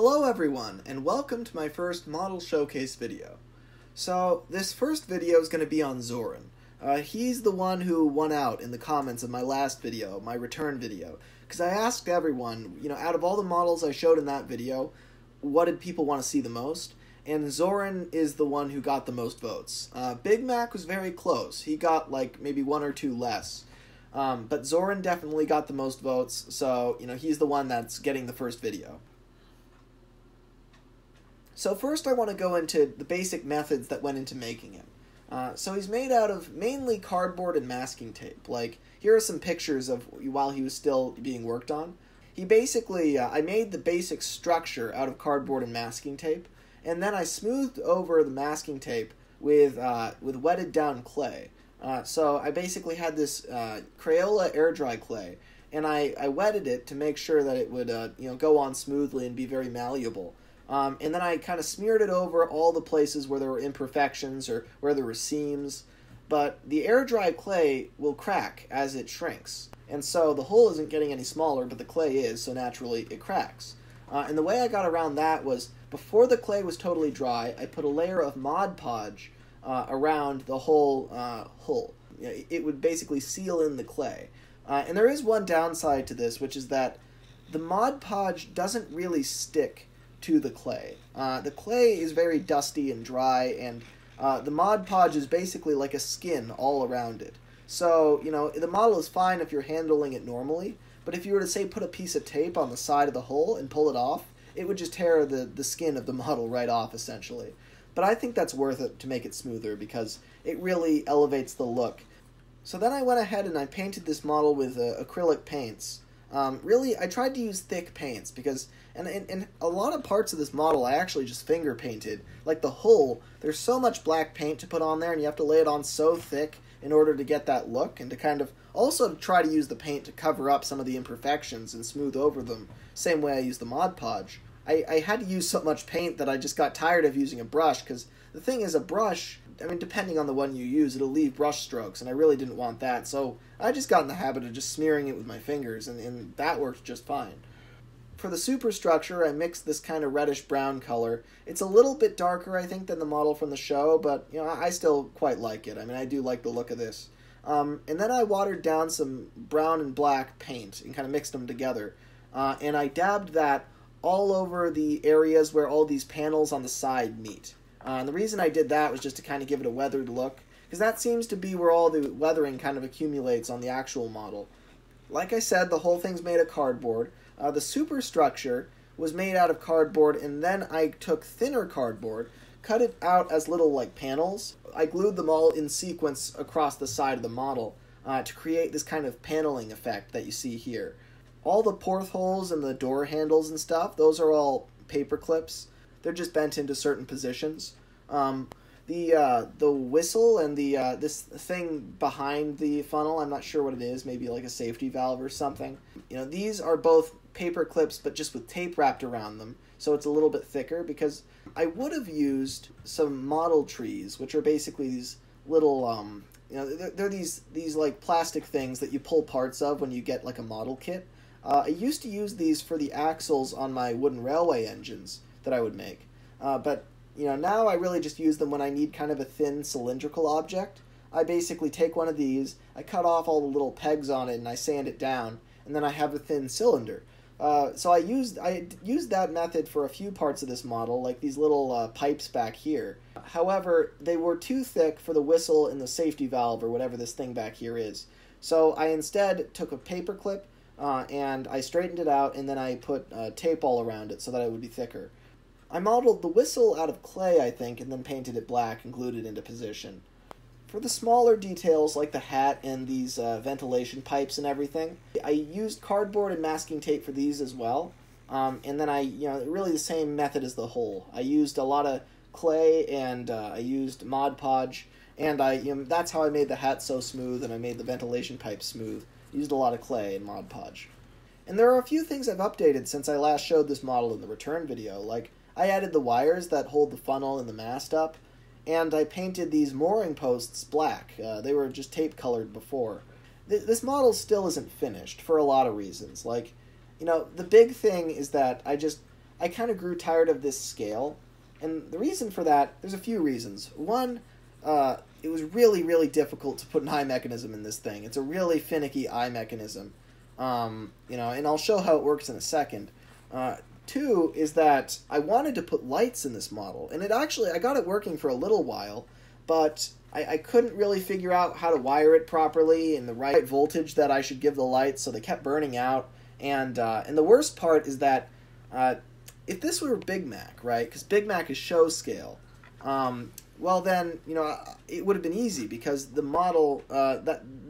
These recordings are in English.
Hello everyone, and welcome to my first model showcase video. So, this first video is going to be on Zorran. He's the one who won out in the comments of my last video, my return video, because I asked everyone, you know, out of all the models I showed in that video, what did people want to see the most? And Zorran is the one who got the most votes. Big Mac was very close. He got, like, maybe one or two less. But Zorran definitely got the most votes, so, you know, he's the one that's getting the first video. So first I want to go into the basic methods that went into making him. So he's made out of mainly cardboard and masking tape. Like, here are some pictures of while he was still being worked on. He basically, I made the basic structure out of cardboard and masking tape, and then I smoothed over the masking tape with wetted down clay. So I basically had this Crayola air dry clay, and I wetted it to make sure that it would you know, go on smoothly and be very malleable. And then I kind of smeared it over all the places where there were imperfections or where there were seams. But the air dry clay will crack as it shrinks. And so the hole isn't getting any smaller, but the clay is, so naturally it cracks. And the way I got around that was, before the clay was totally dry, I put a layer of Mod Podge around the whole hole. It would basically seal in the clay. And there is one downside to this, which is that the Mod Podge doesn't really stick to the clay. The clay is very dusty and dry, and the Mod Podge is basically like a skin all around it. So, you know, the model is fine if you're handling it normally, but if you were to, say, put a piece of tape on the side of the hole and pull it off, it would just tear the skin of the model right off, essentially. But I think that's worth it to make it smoother, because it really elevates the look. So then I went ahead and I painted this model with acrylic paints. Really, I tried to use thick paints because, and a lot of parts of this model I actually just finger painted. Like the hole, there's so much black paint to put on there, and you have to lay it on so thick in order to get that look, and to kind of also try to use the paint to cover up some of the imperfections and smooth over them, same way I used the Mod Podge. I had to use so much paint that I just got tired of using a brush, because the thing is, a brush, I mean, depending on the one you use, it'll leave brush strokes, and I really didn't want that, so I just got in the habit of just smearing it with my fingers, and that worked just fine. For the superstructure, I mixed this kind of reddish-brown color. It's a little bit darker, I think, than the model from the show, but, you know, I still quite like it. I mean, I do like the look of this. And then I watered down some brown and black paint and kind of mixed them together, and I dabbed that all over the areas where all these panels on the side meet. And the reason I did that was just to kind of give it a weathered look, because that seems to be where all the weathering kind of accumulates on the actual model. Like I said, the whole thing's made of cardboard. The superstructure was made out of cardboard, and then I took thinner cardboard, cut it out as little, like, panels. I glued them all in sequence across the side of the model to create this kind of paneling effect that you see here. All the portholes and the door handles and stuff, those are all paper clips. They're just bent into certain positions. The whistle and the this thing behind the funnel, I'm not sure what it is, maybe like a safety valve or something. You know, these are both paper clips, but just with tape wrapped around them, so it's a little bit thicker, because I would have used some model trees, which are basically these little, you know, they're these like plastic things that you pull parts of when you get like a model kit. I used to use these for the axles on my wooden railway engines that I would make, but you know, now I really just use them when I need kind of a thin cylindrical object. I basically take one of these, I cut off all the little pegs on it, and I sand it down, and then I have a thin cylinder. So I used that method for a few parts of this model, like these little pipes back here. However, they were too thick for the whistle and the safety valve, or whatever this thing back here is. So I instead took a paper clip, and I straightened it out, and then I put tape all around it so that it would be thicker. I modeled the whistle out of clay, I think, and then painted it black and glued it into position. For the smaller details, like the hat and these ventilation pipes and everything, I used cardboard and masking tape for these as well. And then I, you know, really the same method as the whole. I used a lot of clay, and I used Mod Podge, and I, you know, that's how I made the hat so smooth, and I made the ventilation pipes smooth. Used a lot of clay and Mod Podge. And there are a few things I've updated since I last showed this model in the return video, like I added the wires that hold the funnel and the mast up, and I painted these mooring posts black. They were just tape-colored before. This model still isn't finished, for a lot of reasons. Like, you know, the big thing is that I just, I kind of grew tired of this scale. And the reason for that, there's a few reasons. One, it was really, really difficult to put an eye mechanism in this thing. It's a really finicky eye mechanism. You know, and I'll show how it works in a second. Two is that I wanted to put lights in this model, and it actually, I got it working for a little while, but I couldn't really figure out how to wire it properly and the right voltage that I should give the lights, so they kept burning out. And the worst part is that if this were Big Mac, right, because Big Mac is show scale, well then, you know, it would have been easy because the model,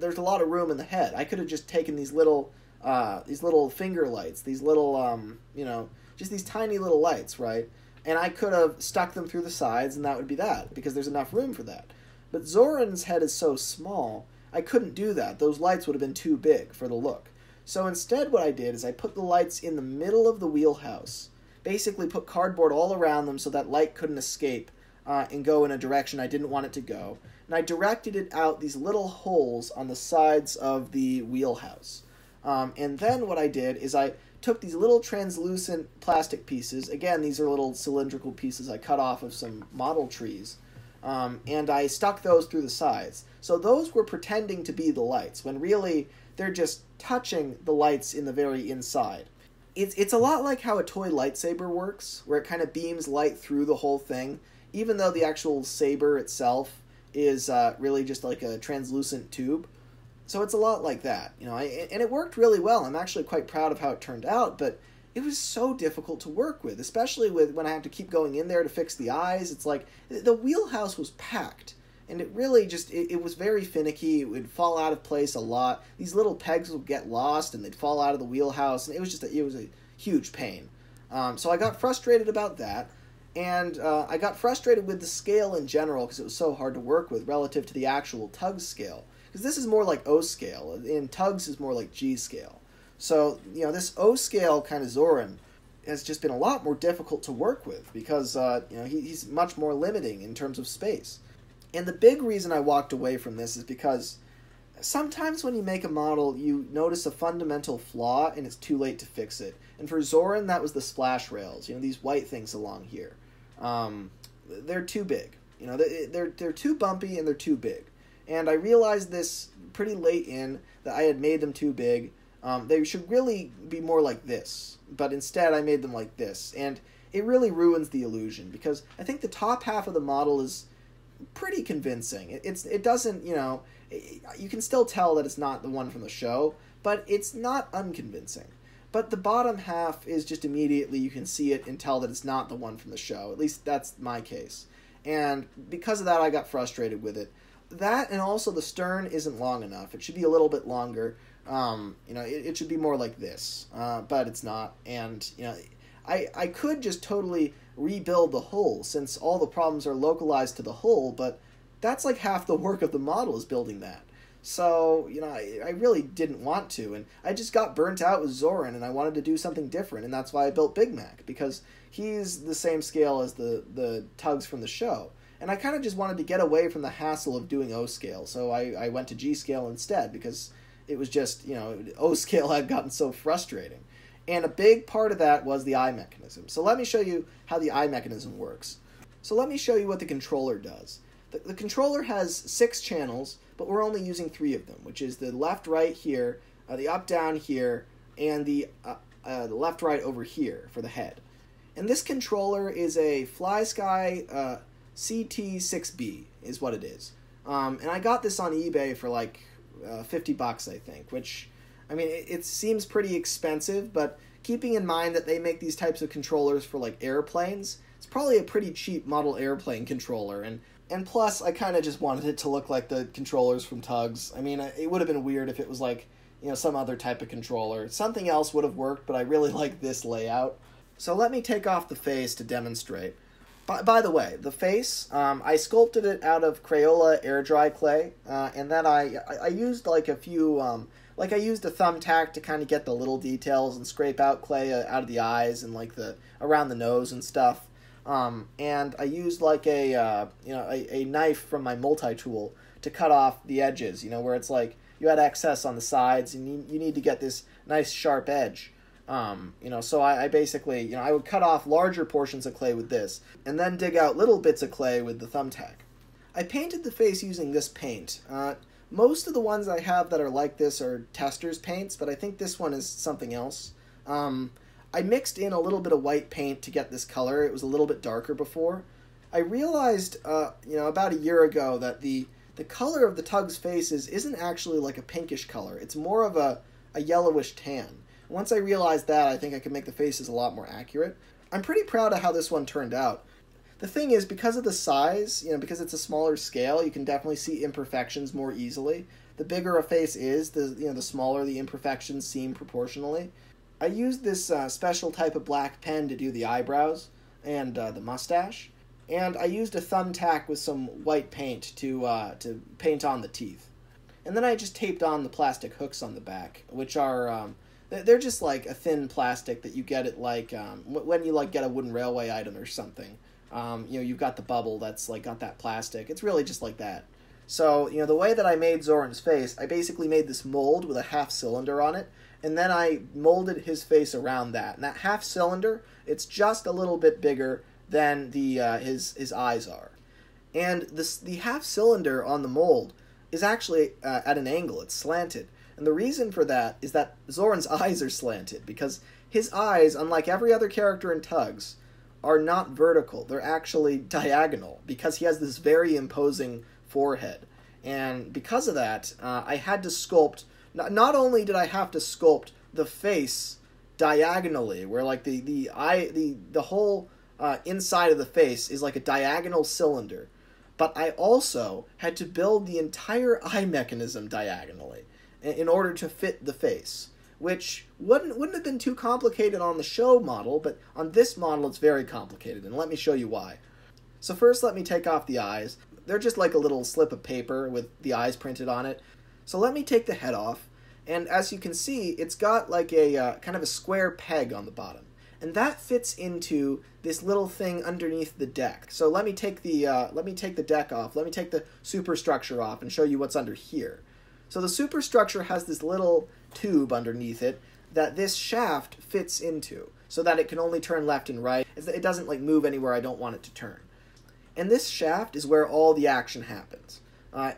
there's a lot of room in the head. I could have just taken these little finger lights, these little, you know, just these tiny little lights, right? And I could have stuck them through the sides and that would be that, because there's enough room for that. But Zorran's head is so small, I couldn't do that. Those lights would have been too big for the look. So instead what I did is I put the lights in the middle of the wheelhouse, basically put cardboard all around them so that light couldn't escape and go in a direction I didn't want it to go. And I directed it out these little holes on the sides of the wheelhouse. And then what I did is I took these little translucent plastic pieces, again, these are little cylindrical pieces I cut off of some model trees, and I stuck those through the sides. So those were pretending to be the lights, when really they're just touching the lights in the very inside. It's a lot like how a toy lightsaber works, where it kind of beams light through the whole thing, even though the actual saber itself is really just like a translucent tube. So it's a lot like that, you know, and it worked really well. I'm actually quite proud of how it turned out, but it was so difficult to work with, especially with when I had to keep going in there to fix the eyes. It's like the wheelhouse was packed, and it really just, it was very finicky. It would fall out of place a lot. These little pegs would get lost, and they'd fall out of the wheelhouse, and it was just it was a huge pain. So I got frustrated about that, and I got frustrated with the scale in general because it was so hard to work with relative to the actual TUGS scale. Because this is more like O scale, and TUGS is more like G scale. So, you know, this O scale kind of Zorran has just been a lot more difficult to work with because, you know, he's much more limiting in terms of space. And the big reason I walked away from this is because sometimes when you make a model, you notice a fundamental flaw and it's too late to fix it. And for Zorran, that was the splash rails, you know, these white things along here. They're too big. You know, they're too bumpy and they're too big. And I realized this pretty late in, that I had made them too big. They should really be more like this, but instead I made them like this. And it really ruins the illusion, because I think the top half of the model is pretty convincing. It doesn't, you know, you can still tell that it's not the one from the show, but it's not unconvincing. But the bottom half is just immediately, you can see it and tell that it's not the one from the show. At least that's my case. And because of that, I got frustrated with it. That, and also the stern isn't long enough. It should be a little bit longer. You know, it should be more like this, but it's not. And, you know, I could just totally rebuild the hull, since all the problems are localized to the hull, but that's like half the work of the model is building that. So, you know, I really didn't want to, and I just got burnt out with Zorran, and I wanted to do something different, and that's why I built Big Mac, because he's the same scale as the TUGS from the show. And I kind of just wanted to get away from the hassle of doing O-scale, so I went to G-scale instead, because it was just, you know, O-scale had gotten so frustrating. And a big part of that was the eye mechanism. So let me show you how the eye mechanism works. So let me show you what the controller does. The controller has 6 channels, but we're only using 3 of them, which is the left-right here, the up-down here, and the left-right over here for the head. And this controller is a FlySky CT-6B is what it is. And I got this on eBay for like $50, I think, which, I mean, it seems pretty expensive, but keeping in mind that they make these types of controllers for like airplanes, it's probably a pretty cheap model airplane controller. And plus, I kind of just wanted it to look like the controllers from TUGS. I mean, it would have been weird if it was like, you know, some other type of controller. Something else would have worked, but I really like this layout. So let me take off the face to demonstrate. By the way, the face, I sculpted it out of Crayola air dry clay, and then I used like a few, like I used a thumbtack to kind of get the little details and scrape out clay out of the eyes and like around the nose and stuff. And I used like a, you know, a knife from my multi-tool to cut off the edges, you know, where it's like you had excess on the sides and you need to get this nice sharp edge. You know, so I basically, you know, I would cut off larger portions of clay with this and then dig out little bits of clay with the thumbtack. I painted the face using this paint. Most of the ones I have that are like this are Testors paints, but I think this one is something else. I mixed in a little bit of white paint to get this color. It was a little bit darker before. I realized, you know, about a year ago that the color of the TUGS faces isn't actually like a pinkish color. It's more of a yellowish tan. Once I realized that, I think I could make the faces a lot more accurate. I'm pretty proud of how this one turned out. The thing is, because of the size, you know, because it's a smaller scale, you can definitely see imperfections more easily. The bigger a face is, the smaller the imperfections seem proportionally. I used this special type of black pen to do the eyebrows and the mustache, and I used a thumbtack with some white paint to paint on the teeth. And then I just taped on the plastic hooks on the back, which are, they're just like a thin plastic that you get at like, when you like get a wooden railway item or something. You know, you've got the bubble that's like got that plastic. It's really just like that. So, you know, the way that I made Zorran's face, I basically made this mold with a half cylinder on it, and then I molded his face around that. And that half cylinder, it's just a little bit bigger than the his eyes are. And the half cylinder on the mold is actually at an angle. It's slanted. And the reason for that is that Zorran's eyes are slanted, because his eyes, unlike every other character in TUGS, are not vertical. They're actually diagonal, because he has this very imposing forehead. And because of that, I had to sculpt... Not only did I have to sculpt the face diagonally, where like the whole inside of the face is like a diagonal cylinder, but I also had to build the entire eye mechanism diagonally in order to fit the face, which wouldn't have been too complicated on the show model, but on this model it's very complicated, and let me show you why. So first let me take off the eyes. They're just like a little slip of paper with the eyes printed on it. So let me take the head off, and as you can see, it's got like a kind of a square peg on the bottom. And that fits into this little thing underneath the deck. So let me take the deck off. Let me take the superstructure off and show you what's under here. So the superstructure has this little tube underneath it that this shaft fits into, so that it can only turn left and right. It doesn't like move anywhere I don't want it to turn. And this shaft is where all the action happens.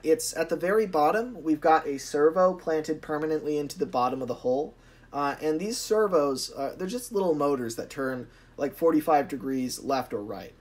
It's at the very bottom. We've got a servo planted permanently into the bottom of the hole. And these servos, they're just little motors that turn like 45 degrees left or right.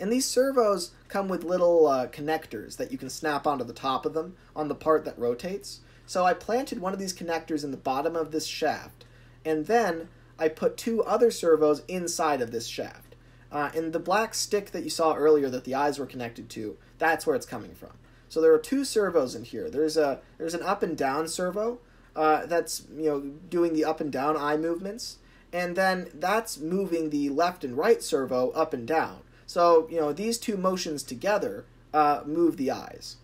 And these servos come with little connectors that you can snap onto the top of them on the part that rotates. So I planted one of these connectors in the bottom of this shaft, and then I put two other servos inside of this shaft. And the black stick that you saw earlier that the eyes were connected to, that's where it's coming from. So there are two servos in here. There's an up and down servo that's, you know, doing the up and down eye movements, and then that's moving the left and right servo up and down. So, you know, these two motions together move the eyes.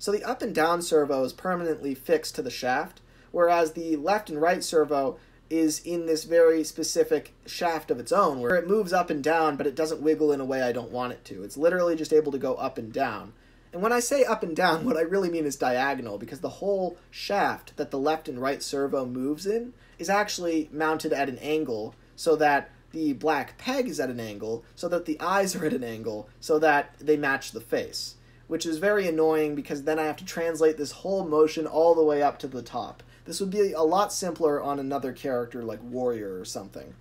So the up and down servo is permanently fixed to the shaft, whereas the left and right servo is in this very specific shaft of its own, where it moves up and down, but it doesn't wiggle in a way I don't want it to. It's literally just able to go up and down. And when I say up and down, what I really mean is diagonal, because the whole shaft that the left and right servo moves in is actually mounted at an angle, so that the black peg is at an angle, so that the eyes are at an angle, so that they match the face. Which is very annoying, because then I have to translate this whole motion all the way up to the top. This would be a lot simpler on another character like Warrior or something.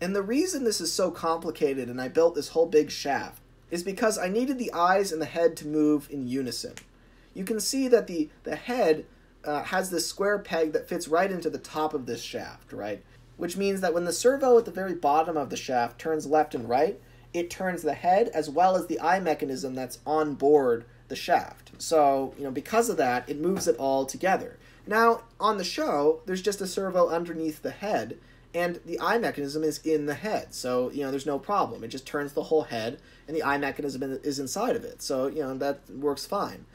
And the reason this is so complicated and I built this whole big shaft is because I needed the eyes and the head to move in unison. You can see that the head has this square peg that fits right into the top of this shaft, right? Which means that when the servo at the very bottom of the shaft turns left and right, it turns the head as well as the eye mechanism that's on board the shaft. So, you know, because of that, it moves it all together. Now, on the show, there's just a servo underneath the head, and the eye mechanism is in the head, so, you know, there's no problem. It just turns the whole head, and the eye mechanism is inside of it, so, you know, that works fine.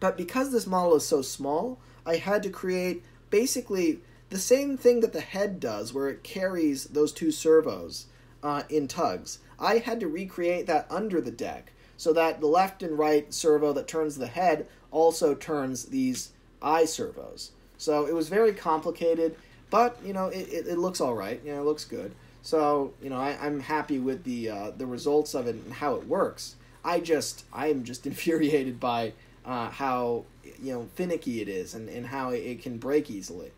But because this model is so small, I had to create basically the same thing that the head does, where it carries those two servos in TUGS. I had to recreate that under the deck, so that the left and right servo that turns the head also turns these eye servos. So it was very complicated. But, you know, it looks all right. You know, it looks good. So, you know, I'm happy with the results of it and how it works. I am just infuriated by how, you know, finicky it is and how it can break easily.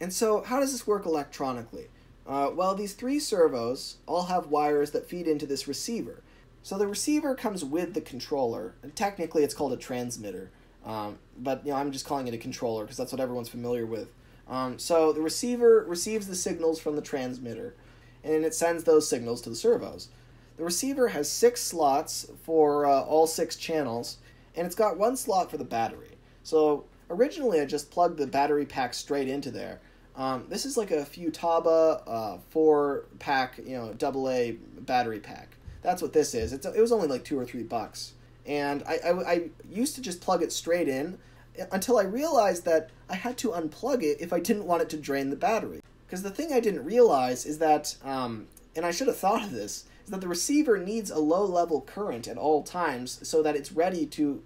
And so, how does this work electronically? Well, these three servos all have wires that feed into this receiver. So the receiver comes with the controller, and technically it's called a transmitter. But, you know, I'm just calling it a controller because that's what everyone's familiar with. So the receiver receives the signals from the transmitter, and it sends those signals to the servos. The receiver has 6 slots for all 6 channels, and it's got 1 slot for the battery. So originally I just plugged the battery pack straight into there. This is like a Futaba 4-pack, you know, AA battery pack. That's what this is. It was only like $2 or $3, and I used to just plug it straight in until I realized that I had to unplug it if I didn't want it to drain the battery. Because the thing I didn't realize is that, and I should have thought of this, is that the receiver needs a low-level current at all times so that it's ready to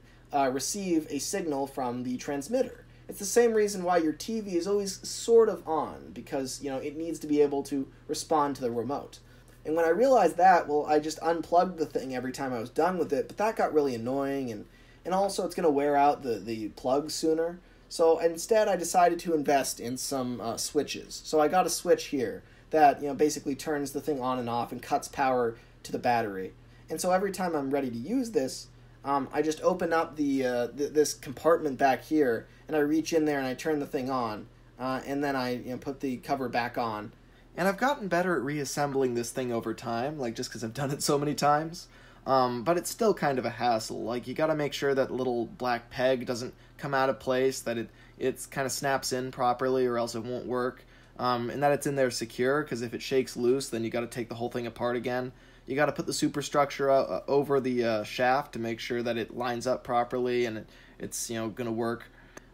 receive a signal from the transmitter. It's the same reason why your TV is always sort of on, because, you know, it needs to be able to respond to the remote. And when I realized that, well, I just unplugged the thing every time I was done with it, but that got really annoying, and also it's going to wear out the plug sooner. So instead, I decided to invest in some switches. So I got a switch here that, you know, basically turns the thing on and off and cuts power to the battery. And so every time I'm ready to use this, I just open up this compartment back here, and I reach in there and I turn the thing on, and then I, you know, put the cover back on. And I've gotten better at reassembling this thing over time, like, just because I've done it so many times. But it's still kind of a hassle. Like, you got to make sure that little black peg doesn't come out of place, that it's kind of snaps in properly, or else it won't work, and that it's in there secure, because if it shakes loose, then you got to take the whole thing apart again. You got to put the superstructure over the shaft to make sure that it lines up properly and it's, you know, going to work.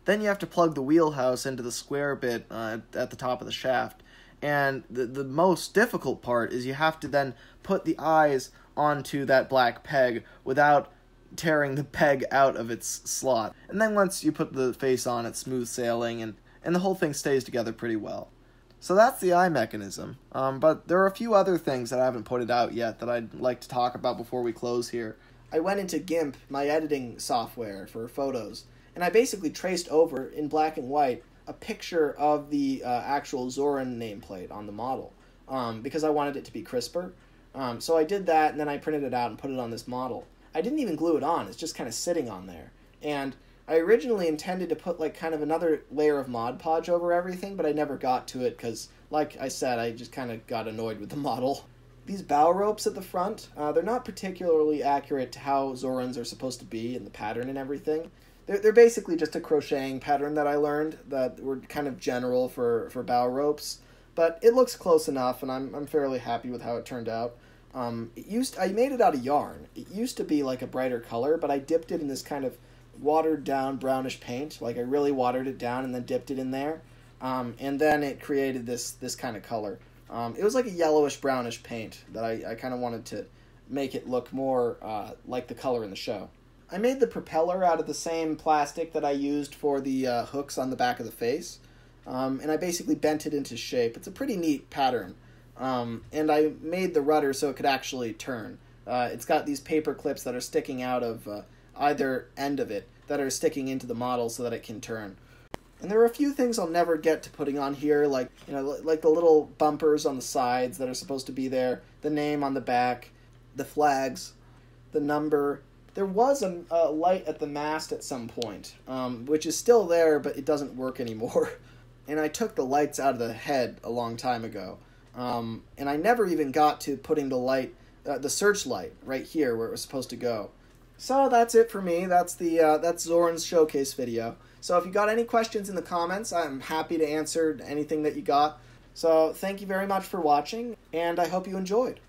Then you have to plug the wheelhouse into the square bit at the top of the shaft. And the most difficult part is you have to then put the eyes onto that black peg without tearing the peg out of its slot. And then once you put the face on, it's smooth sailing, and the whole thing stays together pretty well. So that's the eye mechanism. But there are a few other things that I haven't pointed out yet that I'd like to talk about before we close here. I went into GIMP, my editing software for photos, and I basically traced over in black and white a picture of the actual Zorran nameplate on the model, because I wanted it to be crisper. So I did that, and then I printed it out and put it on this model. I didn't even glue it on. It's just kind of sitting on there. And I originally intended to put, like, kind of another layer of Mod Podge over everything, but I never got to it because, like I said, I just kind of got annoyed with the model. These bow ropes at the front, they're not particularly accurate to how Zorrans are supposed to be and the pattern and everything. They're basically just a crocheting pattern that I learned that were kind of general for bow ropes. But it looks close enough, and I'm fairly happy with how it turned out. I made it out of yarn. It used to be like a brighter color, but I dipped it in this kind of watered-down brownish paint. Like, I really watered it down and then dipped it in there. And then it created this kind of color. It was like a yellowish-brownish paint that I kind of wanted to make it look more like the color in the show. I made the propeller out of the same plastic that I used for the hooks on the back of the face. And I basically bent it into shape. It's a pretty neat pattern. And I made the rudder so it could actually turn. It's got these paper clips that are sticking out of either end of it that are sticking into the model so that it can turn. And there are a few things I'll never get to putting on here, like, you know, like the little bumpers on the sides that are supposed to be there, the name on the back, the flags, the number. There was a light at the mast at some point, which is still there, but it doesn't work anymore. And I took the lights out of the head a long time ago. And I never even got to putting the light, the searchlight, right here where it was supposed to go. So that's it for me. That's Zorran's showcase video. So if you got any questions in the comments, I'm happy to answer anything that you got. So thank you very much for watching, and I hope you enjoyed.